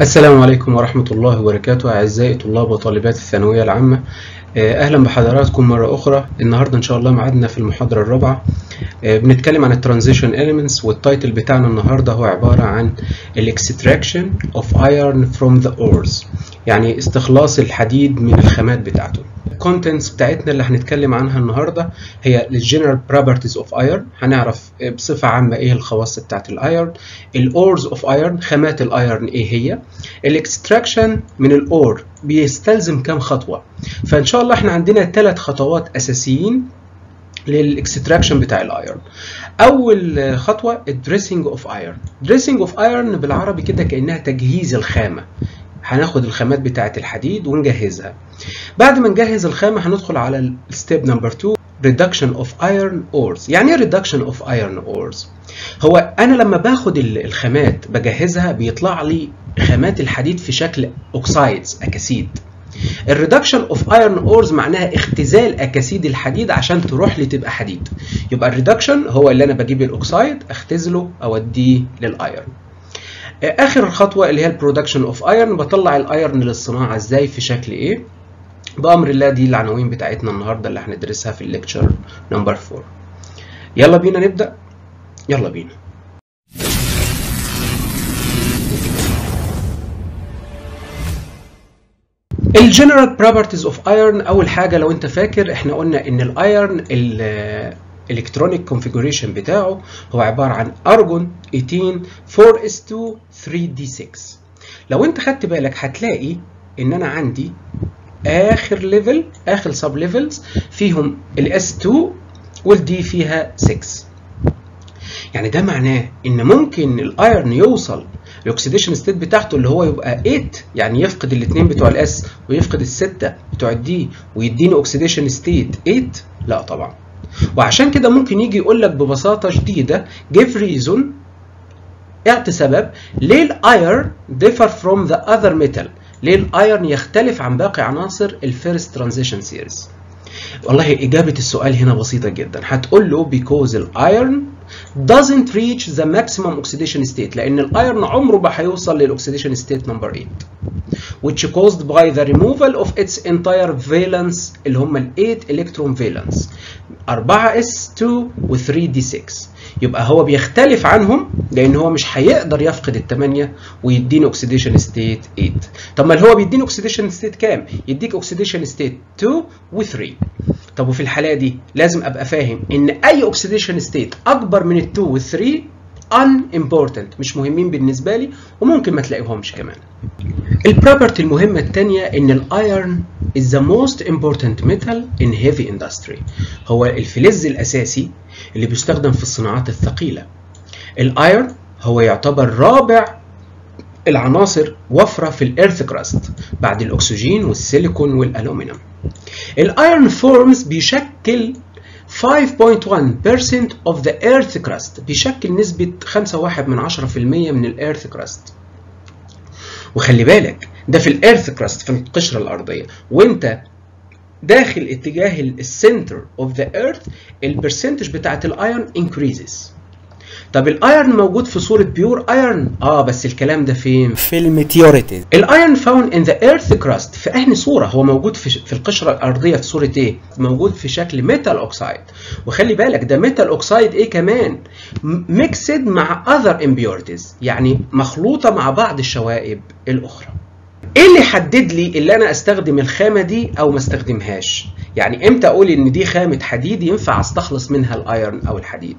السلام عليكم ورحمة الله وبركاته أعزائي طلاب وطالبات الثانوية العامة، أهلا بحضراتكم مرة أخرى. النهاردة إن شاء الله معادنا في المحاضرة الرابعة، بنتكلم عن الترانزيشن إيليمنتس، والتايتل بتاعنا النهاردة هو عبارة عن الإكستراكشن أوف أيرن فروم ذا أورز، يعني استخلاص الحديد من الخامات بتاعته. الكونتنتس بتاعتنا اللي هنتكلم عنها النهارده هي الجنرال بروبرتيز اوف ايرن، هنعرف بصفه عامه ايه الخواص بتاعت الايرن، الاورز اوف ايرن خامات الايرن ايه هي، الاكستراكشن من الاور بيستلزم كام خطوه. فان شاء الله احنا عندنا 3 خطوات اساسيين للاكستراكشن بتاع الايرن. اول خطوه الدريسنج اوف ايرن، دريسنج اوف ايرن بالعربي كده كانها تجهيز الخامه، هناخد الخامات بتاعة الحديد ونجهزها. بعد ما نجهز الخامة هندخل على الستيب نمبر 2 reduction of iron ores. يعني ايه reduction of iron ores؟ هو أنا لما باخد الخامات بجهزها بيطلع لي خامات الحديد في شكل أكسايدز، أكاسيد. الريدكشن اوف ايرن اورز معناها اختزال اكاسيد الحديد عشان تروح لي تبقى حديد. يبقى الريدكشن هو اللي أنا بجيب الأكسايد أختزله أوديه للأيرن. آخر خطوة اللي هي البرودكشن اوف ايرن، بطلع الايرن للصناعة ازاي في شكل ايه؟ بأمر الله. دي العناوين بتاعتنا النهاردة اللي هندرسها في الليكتشر نمبر 4. يلا بينا نبدأ، يلا بينا. الجنرال بروبرتيز اوف ايرن، أول حاجة لو أنت فاكر احنا قلنا إن الايرن الالكترونيك كونفيجوريشن بتاعه هو عباره عن ارجون 18 4s2 3d6. لو انت خدت بالك هتلاقي ان انا عندي اخر ليفل، اخر سب ليفلز فيهم الاس 2 والدي فيها 6. يعني ده معناه ان ممكن الايرن يوصل الاكسيديشن ستيت بتاعته اللي هو يبقى 8، يعني يفقد الاثنين بتوع الاس ويفقد السته بتوع الدي ويديني اكسيديشن ستيت 8؟ لا طبعا. وعشان كده ممكن يجي يقول لك ببساطه شديده give reason، اعطي سبب ليه الايرن differ from the other metal، ليه الايرن يختلف عن باقي عناصر الفيرست ترانزيشن سيريز. والله اجابه السؤال هنا بسيطه جدا، هتقول له because الايرن doesn't reach the maximum oxidation state، لان الايرن عمره ما هيوصل للاكسيديشن state number 8 which caused by the removal of its entire valence اللي هم ال 8 electron valence 4s2 و 3d6. يبقى هو بيختلف عنهم لان هو مش هيقدر يفقد الثمانيه ويديني اوكسيديشن ستيت 8. طب ما هو بيديني اوكسيديشن ستيت كام؟ يديك اوكسيديشن ستيت 2 و3. طب وفي الحاله دي لازم ابقى فاهم ان اي اوكسيديشن ستيت اكبر من ال 2 وال3 unimportant، مش مهمين بالنسبه لي وممكن ما تلاقيهمش كمان. البروبرتي المهمه الثانيه ان الايرن is the most important metal in heavy industry، هو الفلز الاساسي اللي بيستخدم في الصناعات الثقيله. الايرن هو يعتبر رابع العناصر وفره في الارث كراست بعد الاكسجين والسيليكون والالومنيوم. الايرن فورمز بيشكل 5.1% of the earth crust، بيشكل نسبة 5.1% من الارث كراست. وخلي بالك ده في الارث كراست في القشرة الأرضية، وانت داخل اتجاه السنتر of the earth البرسنتج بتاعت الايرن انكريزز. طب الايرن موجود في صورة بيور ايرن؟ بس الكلام ده فين؟ في الميتيوريتيز. الايرن فاوند ان ذا ايرث كراست في احنا صورة، هو موجود في القشرة الارضية في صورة ايه؟ موجود في شكل ميتال اوكسايد، وخلي بالك ده ميتال اوكسايد ايه كمان؟ ميكسد مع اذر امبيورتيز، يعني مخلوطة مع بعض الشوائب الاخرى. ايه اللي يحدد لي اللي انا استخدم الخامة دي او ما استخدمهاش؟ يعني امتى اقول ان دي خامة حديد ينفع استخلص منها الايرن او الحديد؟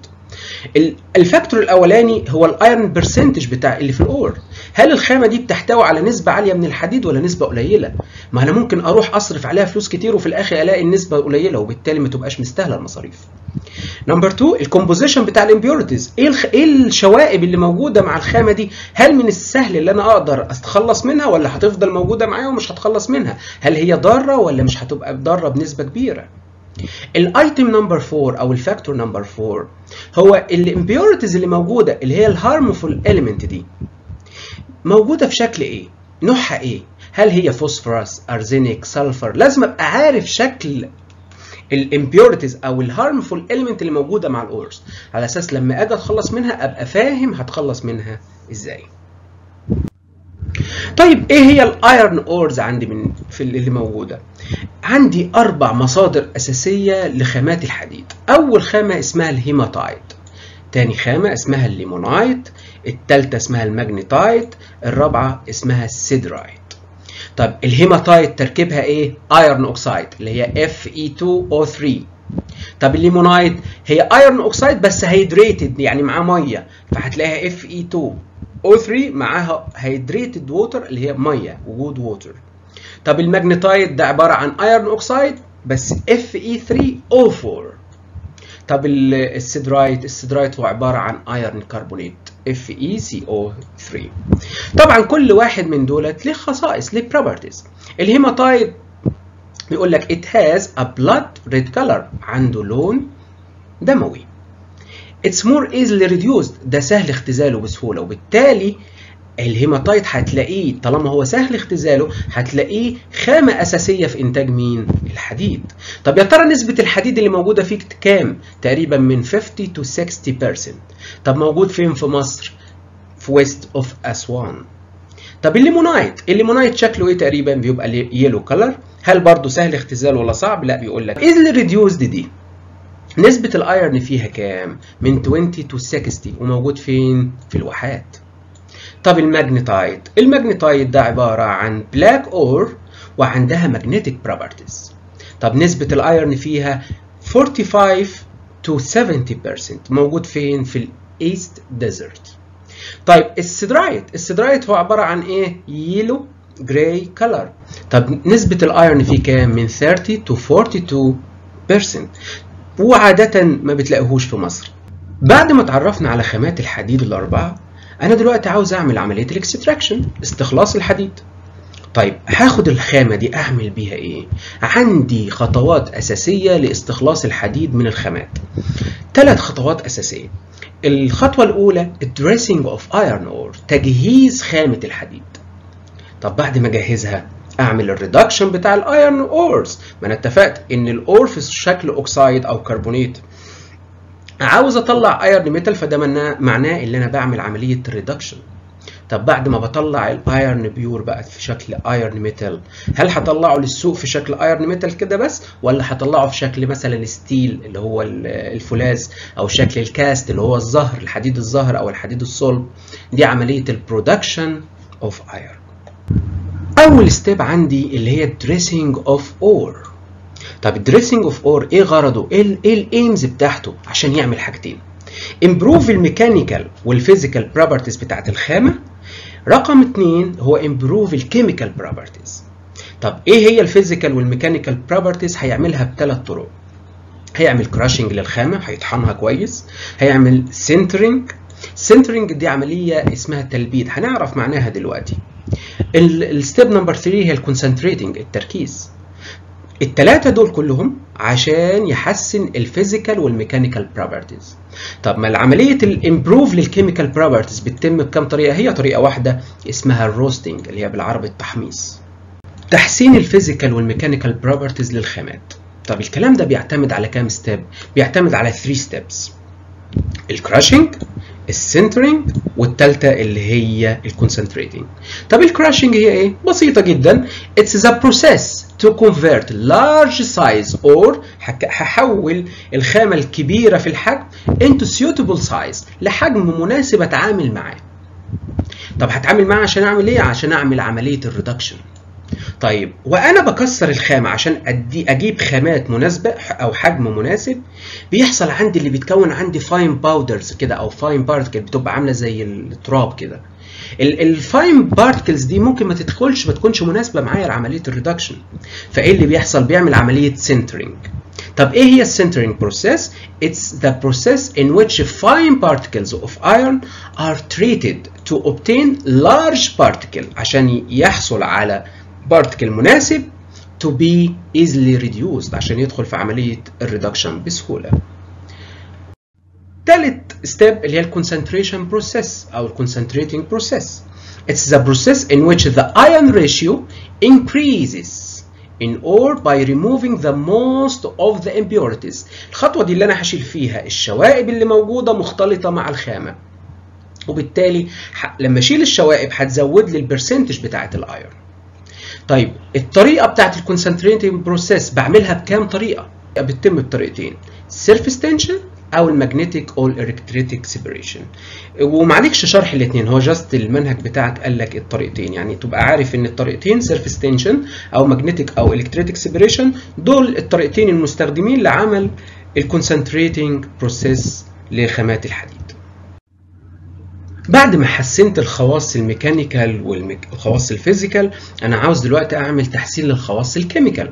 الفاكتور الاولاني هو الايرن برسنتج بتاع اللي في الاور، هل الخامه دي بتحتوي على نسبه عاليه من الحديد ولا نسبه قليله؟ ما انا ممكن اروح اصرف عليها فلوس كتير وفي الاخر الاقي النسبه قليله وبالتالي ما تبقاش مستاهله المصاريف. نمبر 2 الكومبوزيشن بتاع الامبيورتيز، ايه الشوائب اللي موجوده مع الخامه دي؟ هل من السهل اللي انا اقدر اتخلص منها ولا هتفضل موجوده معايا ومش هتخلص منها؟ هل هي ضاره ولا مش هتبقى ضاره بنسبه كبيره؟ الايتم نمبر 4 او الفاكتور نمبر 4 هو الامبيورتيز اللي موجوده اللي هي الهارمفول اليمنت دي موجوده في شكل ايه؟ نوعها ايه؟ هل هي فوسفورس، ارزينيك، سلفر؟ لازم ابقى عارف شكل الامبيورتيز او الهارمفول اليمنت اللي موجوده مع الاورز على اساس لما اجي اتخلص منها ابقى فاهم هتخلص منها ازاي. طيب ايه هي الايرن اورز عندي من في اللي موجوده؟ عندي 4 مصادر اساسيه لخامات الحديد. اول خامه اسمها الهيماتايت، تاني خامه اسمها الليمونايت، التالتة اسمها الماجنيتايت، الرابعه اسمها السيدرايت. طب الهيماتايت تركيبها ايه؟ ايرون اوكسايد اللي هي Fe2O3. طب الليمونايت هي ايرون اوكسايد بس هيدريتد يعني معاه ميه، فهتلاقيها Fe2O3 معاها هيدريتد ووتر اللي هي ميه، وجود ووتر. طب الماجنيتايت ده عباره عن ايرون اوكسايد بس Fe3O4. طب السيدرايت، السيدرايت هو عباره عن ايرون كربونات FeCO3. طبعا كل واحد من دولت ليه خصائص، ليه بروبرتيز. الهيماتايت بيقول لك it has a blood red color، عنده لون دموي. It's more easily reduced، ده سهل اختزاله بسهوله، وبالتالي الهيماتايت هتلاقيه طالما هو سهل اختزاله هتلاقيه خامة أساسية في إنتاج مين؟ الحديد. طب يا ترى نسبة الحديد اللي موجودة فيه كام؟ تقريبا من 50 to 60%. طب موجود فين في مصر؟ في ويست أوف أسوان. طب الليمونايت، الليمونايت شكله إيه تقريبا؟ بيبقى يلو كلر. هل برضه سهل اختزاله ولا صعب؟ لا، بيقول لك easily reduced دي نسبة الأيرن فيها كام؟ من 20 to 60، وموجود فين؟ في الواحات. طب الماجنيتايت، الماجنيتايت ده عبارة عن بلاك اور وعندها ماجنتيك بروبرتيز. طب نسبة الايرن فيها 45 to 70%، موجود فين؟ في الايست ديزرت. طيب السيدرايت، السيدرايت هو عبارة عن ايه؟ يلو جراي كلر. طب نسبة الايرن فيه كام؟ من 30 to 42%، وعادة ما بتلاقيهوش في مصر. بعد ما اتعرفنا على خامات الحديد ال4، أنا دلوقتي عاوز أعمل عملية الإكستراكشن، استخلاص الحديد. طيب هاخد الخامة دي أعمل بيها إيه؟ عندي خطوات أساسية لاستخلاص الحديد من الخامات. 3 خطوات أساسية. الخطوة الأولى Dressing of Iron Ore، تجهيز خامة الحديد. طب بعد ما أجهزها أعمل الريدكشن بتاع الأيرن أورز. ما أنا اتفقت إن الأور في شكل أوكسايد أو كربونات. عاوز اطلع ايرن ميتال، فده معناه ان انا بعمل عمليه ريدكشن. طب بعد ما بطلع الايرن بيور بقى في شكل ايرن ميتال، هل هطلعه للسوق في شكل ايرن ميتال كده بس، ولا هطلعه في شكل مثلا ستيل اللي هو الفولاذ، او شكل الكاست اللي هو الزهر، الحديد الزهر او الحديد الصلب؟ دي عمليه البرودكشن اوف ايرن. اول ستيب عندي اللي هي دريسنج اوف اور. طب الدريسنج اوف اور ايه غرضه؟ ايه الايمز بتاعته؟ عشان يعمل حاجتين: امبروف الميكانيكال والفيزيكال بروبرتيز بتاعت الخامه. رقم 2 هو امبروف الكيميكال بروبرتيز. طب ايه هي الفيزيكال والميكانيكال بروبرتيز؟ هيعملها ب3 طرق. هيعمل كراشنج للخامه، هيطحنها كويس. هيعمل سنترنج، سنترنج دي عمليه اسمها تلبيد، هنعرف معناها دلوقتي. الستيب نمبر 3 هي الكونسنتريتنج، التركيز. ال3 دول كلهم عشان يحسن الفيزيكال والميكانيكال بروبرتيز. طب ما العمليه الامبروف للكيميكال بروبرتيز بتتم بكام طريقه؟ هي طريقه واحده اسمها الروستنج اللي هي بالعربي التحميص. تحسين الفيزيكال والميكانيكال بروبرتيز للخامات. طب الكلام ده بيعتمد على كام ستيب؟ بيعتمد على 3 ستيبس: الكراشنج، السنترنج، والثالثه اللي هي الكونسنتريتنج. طب الكراشنج هي ايه؟ بسيطه جدا. اتس ذا بروسيس to convert large size or، هحول الخامة الكبيرة في الحجم into suitable size، لحجم مناسب اتعامل معاه. طب هتعامل معاه عشان اعمل ايه؟ عشان اعمل عملية الريدكشن. طيب وانا بكسر الخامة عشان اجيب خامات مناسبة او حجم مناسب، بيحصل عندي اللي بيتكون عندي fine powders كده او fine particles، بتبقى عاملة زي التراب كده. الفاين بارتكلز دي ممكن ما تكونش مناسبه معايا لعمليه الريدكشن، فايه اللي بيحصل؟ بيعمل عمليه سنترنج. طب ايه هي السنترنج بروسيس؟ اتس ذا بروسيس ان which fine particles of iron are treated to obtain large particle، عشان يحصل على بارتكل مناسب to be easily reduced، عشان يدخل في عمليه الريدكشن بسهوله. تالت ستيب اللي هي الكونسنتريشن بروسيس او الكونسنتريتنج بروسيس. It's the process in which the iron ratio increases in ore by removing the most of the impurities. الخطوه دي اللي انا هشيل فيها الشوائب اللي موجوده مختلطه مع الخامه، وبالتالي لما اشيل الشوائب هتزود لي البرسنتج بتاعه الايرون. طيب الطريقه بتاعه الكونسنتريتنج بروسيس بعملها بكام طريقه؟ بتتم بطريقتين، سيرفيس تنشن او الماجنتيك او الالكتريتيك سيبريشن. ومعليكش شرح الاثنين، هو جاست المنهج بتاعك قال لك الطريقتين، يعني تبقى عارف ان الطريقتين سيرفيس تنشن او ماجنتيك او الكتريتيك سيبريشن دول الطريقتين المستخدمين لعمل الكونسنتريتنج بروسيس لخامات الحديد. بعد ما حسنت الخواص الميكانيكال والخواص الفيزيكال، انا عاوز دلوقتي اعمل تحسين للخواص الكيميكال.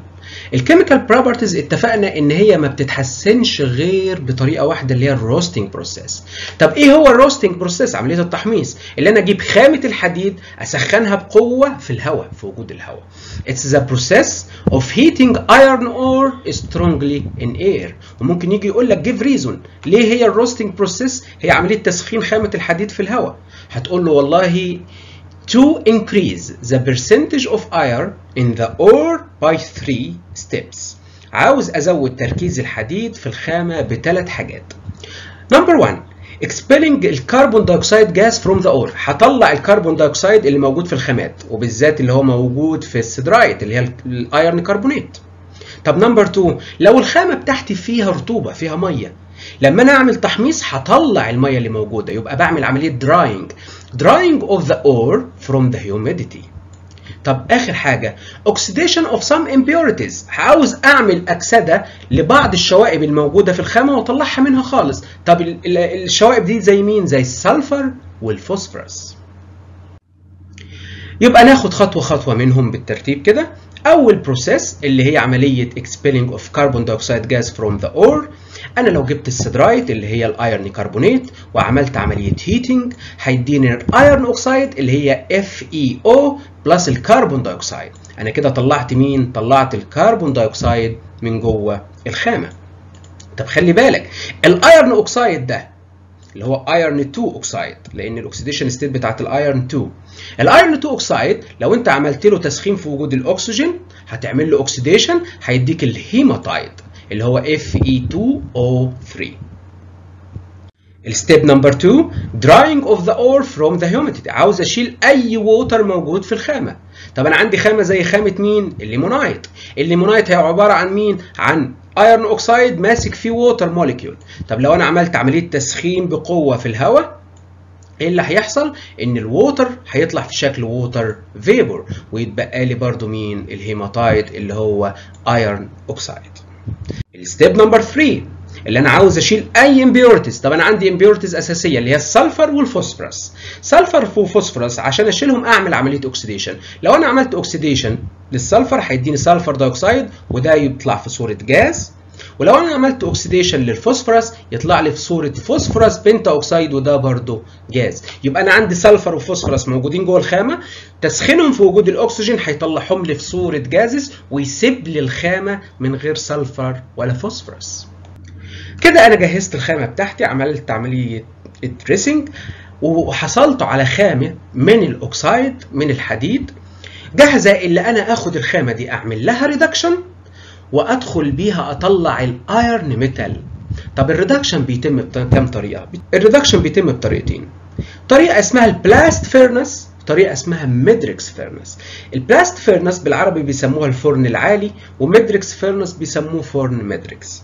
الكيميكال بروبرتيز اتفقنا ان هي ما بتتحسنش غير بطريقه واحده اللي هي الروستنج بروسيس. طب ايه هو الروستنج بروسيس؟ عمليه التحميص اللي انا اجيب خامه الحديد اسخنها بقوه في الهواء، في وجود الهواء. It's the process of heating iron ore strongly in air. وممكن يجي يقول لك give reason ليه هي الروستنج بروسيس هي عمليه تسخين خامه الحديد في الهواء. هتقول له والله to increase the percentage of iron in the ore by 3 steps. عاوز أزود تركيز الحديد في الخامة بثلاث حاجات. Number 1 expelling الكربون دايوكسيد جاز from the ore. هطلع الكربون دايوكسيد اللي موجود في الخامات وبالذات اللي هو موجود في السيدرايت اللي هي الايرن كربونات. طب Number 2 لو الخامة بتاعتي فيها رطوبة، فيها مية، لما أنا أعمل تحميص هطلع المية اللي موجودة، يبقى بعمل عملية drying of the ore from the humidity. طب آخر حاجة oxidation of some impurities. عاوز أعمل أكسدة لبعض الشوائب الموجودة في الخامة وأطلعها منها خالص. طب الشوائب دي زي مين؟ زي السلفر والفوسفورس. يبقى ناخد خطوة خطوة منهم بالترتيب كده. أول بروسيس اللي هي عملية expelling of carbon dioxide gas from the ore. أنا لو جبت السيدرايت اللي هي الأيرن كربونات وعملت عملية هيتنج هيديني الأيرن أوكسايد اللي هي FeO بلس الكربون دايوكسايد. أنا كده طلعت مين؟ طلعت الكربون دايوكسايد من جوه الخامة. طب خلي بالك الأيرن أوكسايد ده اللي هو ايرن 2 اوكسايد، لان الاكسيديشن ستيت بتاعت الايرن 2. الايرن 2 اوكسايد لو انت عملت له تسخين في وجود الاكسجين هتعمل له اوكسيديشن هيديك الهيماتايد اللي هو Fe2O3. الستيب Number 2 drying of the ore from the humidity. عاوز اشيل اي ووتر موجود في الخامه. طب انا عندي خامه زي خامه مين؟ الليمونايت. الليمونايت هي عباره عن مين؟ عن ايرون اوكسايد ماسك فيه ووتر موليكيول. طب لو انا عملت عمليه تسخين بقوه في الهواء ايه اللي هيحصل؟ ان الووتر هيطلع في شكل ووتر فيبور ويتبقى لي برضو مين؟ الهيماتايت اللي هو ايرون اوكسايد. الستيب Number 3 اللي انا عاوز اشيل اي امبيورتيز. طب انا عندي امبيورتيز اساسيه اللي هي السلفر والفوسفورس. سلفر وفوسفورس عشان اشيلهم اعمل عمليه اوكسيديشن. لو انا عملت اوكسيديشن للسلفر هيديني سلفر دايوكسايد وده يطلع في صوره جاز، ولو انا عملت اوكسيديشن للفوسفورس يطلع لي في صوره فوسفورس بنتا اوكسايد وده برضه جاز. يبقى انا عندي سلفر وفوسفورس موجودين جوه الخامه، تسخينهم في وجود الاكسجين هيطلعهم لي في صوره جازز ويسيب لي الخامه من غير سلفر ولا فوسفورس. كده انا جهزت الخامه بتاعتي، عملت عمليه التريسنج وحصلت على خامه من الاوكسايد من الحديد جاهزه، اللي انا اخد الخامه دي اعمل لها ريدكشن وادخل بيها اطلع الايرن ميتال. طب الريدكشن بيتم بكام طريقه؟ الريدكشن بيتم بطريقتين، طريقه اسمها البلاست فيرنس، طريقه اسمها ميدريكس فيرنس. البلاست فيرنس بالعربي بيسموها الفرن العالي، وميدريكس فيرنس بيسموه فرن ميدريكس.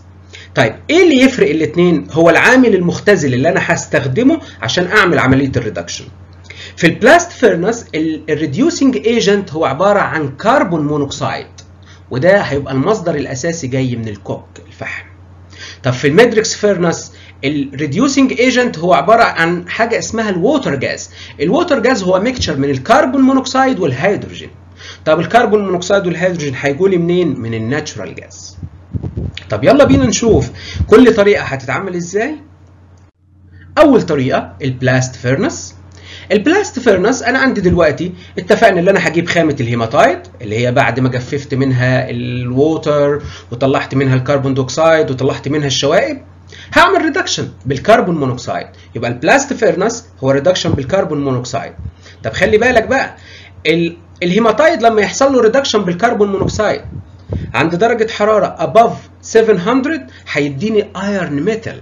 طيب ايه اللي يفرق الاثنين؟ هو العامل المختزل اللي انا هستخدمه عشان اعمل عمليه الريدكشن. في البلاست فيرنس الريديوسنج ايجنت هو عباره عن كربون مونوكسيد وده هيبقى المصدر الاساسي جاي من الكوك الفحم. طب في الميدريكس فيرنس الريديوسنج ايجنت هو عباره عن حاجه اسمها الووتر جاز. الووتر جاز هو ميكتشر من الكربون مونوكسيد والهيدروجين. طب الكربون مونوكسيد والهيدروجين هيجوا لي منين؟ من الناتشورال جاز. طب يلا بينا نشوف كل طريقة هتتعمل ازاي. أول طريقة البلاست فيرنس. البلاست فيرنس أنا عندي دلوقتي اتفقنا إن أنا هجيب خامة الهيماتايد اللي هي بعد ما جففت منها الووتر وطلعت منها الكربون دايوكسايد وطلعت منها الشوائب هعمل ريدكشن بالكربون مونوكسايد. يبقى البلاست فيرنس هو ريدكشن بالكربون مونوكسايد. طب خلي بالك بقى الهيماتايد لما يحصل له ريدكشن بالكربون مونوكسايد عند درجة حرارة above 700 هيديني ايرن ميتال.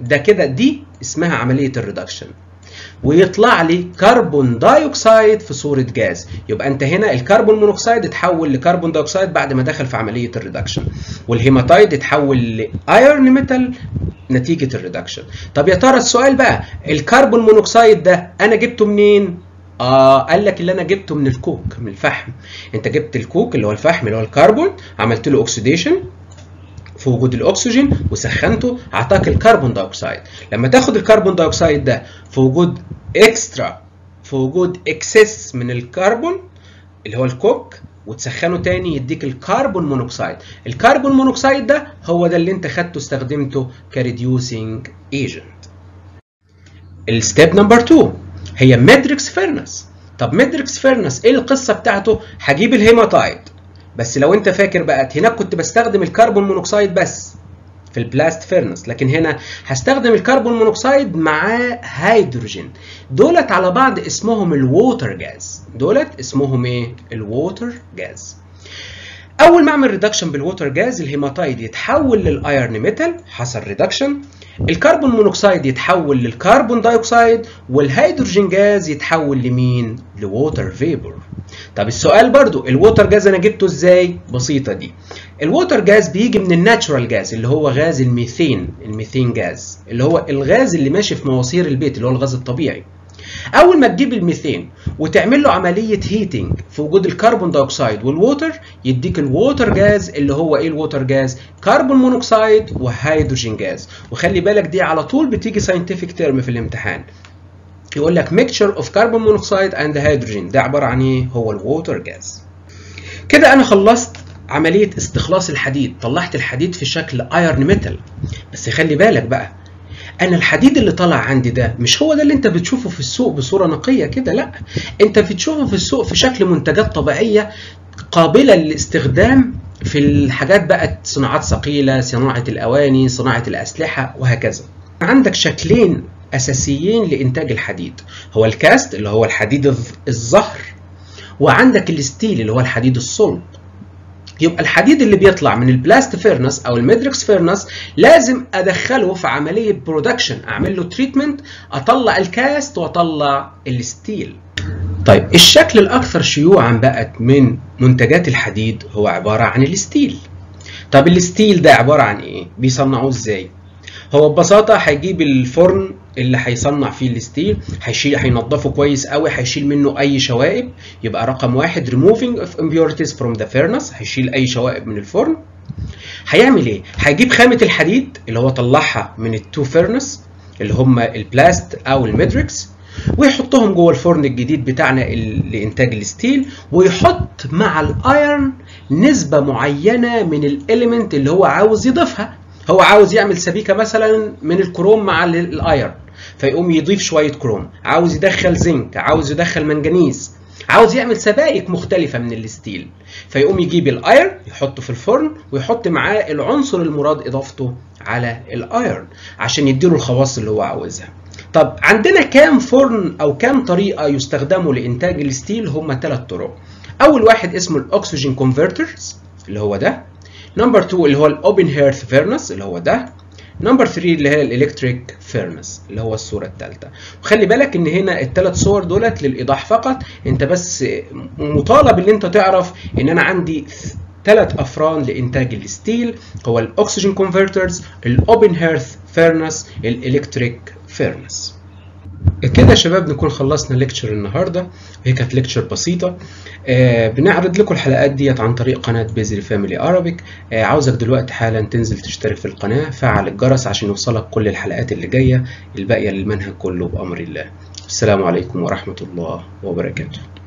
ده كده دي اسمها عملية الريدكشن. ويطلع لي كربون دايوكسيد في صورة جاز. يبقى انت هنا الكربون مونوكسيد اتحول لكربون دايوكسيد بعد ما دخل في عملية الريدكشن، والهيماتايد اتحول لايرن ميتال نتيجة الريدكشن. طب يا ترى السؤال بقى، الكربون مونوكسيد ده انا جبته منين؟ قال لك اللي انا جبته من الكوك، من الفحم. انت جبت الكوك اللي هو الفحم اللي هو الكربون، عملت له اوكسيديشن في وجود الاكسجين وسخنته، اعطاك الكربون دايوكسيد. لما تاخد الكربون دايوكسيد ده في وجود اكسترا، في وجود اكسس من الكربون اللي هو الكوك، وتسخنه تاني يديك الكربون مونوكسيد. الكربون مونوكسيد ده هو ده اللي انت خدته استخدمته كريديوسينج ايجنت. الستيب نمبر 2 هي ماتريكس فيرنس. طب ماتريكس فيرنس ايه القصه بتاعته؟ هجيب الهيماتايد بس. لو انت فاكر بقى هناك كنت بستخدم الكربون مونوكسيد بس في البلاست فيرنس، لكن هنا هستخدم الكربون مونوكسيد مع هيدروجين. دولت على بعض اسمهم الووتر جاز. دولت اسمهم ايه؟ الووتر جاز. اول ما اعمل ريدكشن بالووتر جاز، الهيماتايد يتحول للايرن ميتال، حصل ريدكشن. الكربون مونوكسيد يتحول للكربون دايوكسيد، والهيدروجين جاز يتحول لمين؟ لووتر فيبور. طب السؤال برضو، الووتر جاز انا جبته ازاي؟ بسيطه دي. الووتر جاز بيجي من الناتشورال جاز اللي هو غاز الميثين. الميثين جاز اللي هو الغاز اللي ماشي في مواسير البيت اللي هو الغاز الطبيعي. اول ما تجيب الميثين وتعمل له عمليه هيتنج في وجود الكربون دايوكسيد والووتر، يديك الووتر جاز اللي هو ايه؟ الووتر جاز كربون مونوكسيد وهيدروجين جاز. وخلي بالك دي على طول بتيجي ساينتفك تيرم في الامتحان، يقول لك ميكتشر اوف كربون مونوكسيد اند هيدروجين. ده عباره عن ايه؟ هو الووتر جاز. كده انا خلصت عمليه استخلاص الحديد، طلعت الحديد في شكل ايرن ميتال. بس خلي بالك بقى، أنا الحديد اللي طلع عندي ده مش هو ده اللي أنت بتشوفه في السوق بصورة نقية كده، لأ، أنت بتشوفه في السوق في شكل منتجات طبيعية قابلة للاستخدام في الحاجات بقى، صناعات ثقيلة، صناعة الأواني، صناعة الأسلحة وهكذا. عندك شكلين أساسيين لإنتاج الحديد، هو الكاست اللي هو الحديد الظهر، وعندك الستيل اللي هو الحديد الصلب. يبقى الحديد اللي بيطلع من البلاست فيرنس او الماتريكس فيرنس لازم ادخله في عمليه برودكشن، اعمل له تريتمنت، اطلع الكاست واطلع الستيل. طيب الشكل الاكثر شيوعا بقت من منتجات الحديد هو عباره عن الستيل. طب الستيل ده عباره عن ايه؟ بيصنعوه ازاي؟ هو ببساطه هيجيب الفرن اللي هيصنع فيه الستيل، هينضفه كويس قوي، هيشيل منه اي شوائب. يبقى رقم واحد removing of impurities from the furnace، هيشيل اي شوائب من الفرن. هيعمل ايه؟ هيجيب خامه الحديد اللي هو طلعها من التو فيرنس اللي هم البلاست او الماتريكس، ويحطهم جوه الفرن الجديد بتاعنا لانتاج الستيل، ويحط مع الايرن نسبه معينه من الاليمنت اللي هو عاوز يضيفها. هو عاوز يعمل سبيكه مثلا من الكروم مع الايرن، فيقوم يضيف شويه كروم، عاوز يدخل زنك، عاوز يدخل منجنيز، عاوز يعمل سبائك مختلفه من الستيل، فيقوم يجيب الايرن يحطه في الفرن ويحط معاه العنصر المراد اضافته على الايرن عشان يديله الخواص اللي هو عاوزها. طب عندنا كام فرن او كام طريقه يستخدموا لانتاج الستيل؟ هم 3 طرق. اول واحد اسمه الاكسجين كونفرترز اللي هو ده، نمبر 2 اللي هو الاوبن هيرث فيرنس اللي هو ده، نمبر 3 اللي هي الالكتريك فيرنس اللي هو الصوره الثالثه. وخلي بالك ان هنا ال3 صور دولت للايضاح فقط، انت بس مطالب ان انت تعرف ان انا عندي 3 افران لانتاج الستيل، هو الاكسجين كونفرترز، الاوبن هيرث فيرنس، الالكتريك فيرنس. كده يا شباب نكون خلصنا ليكتشر النهارده، وهي كانت ليكتشر بسيطه. بنعرض لكم الحلقات ديت عن طريق قناه بيزل فاميلي عربيك. عاوزك دلوقتي حالا تنزل تشترك في القناه، فعل الجرس عشان يوصلك كل الحلقات اللي جايه الباقيه للمنهج كله بامر الله. السلام عليكم ورحمه الله وبركاته.